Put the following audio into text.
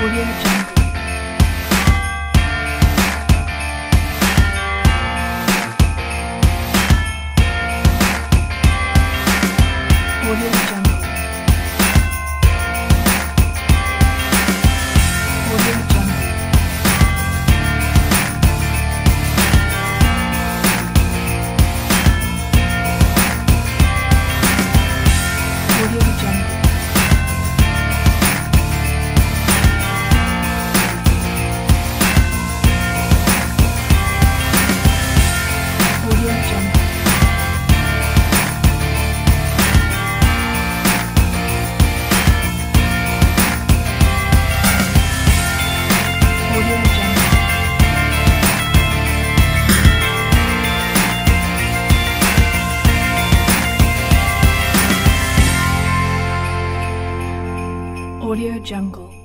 Audio Jungle. Audio Jungle. Audio Jungle. Audio Jungle. Audio Jungle.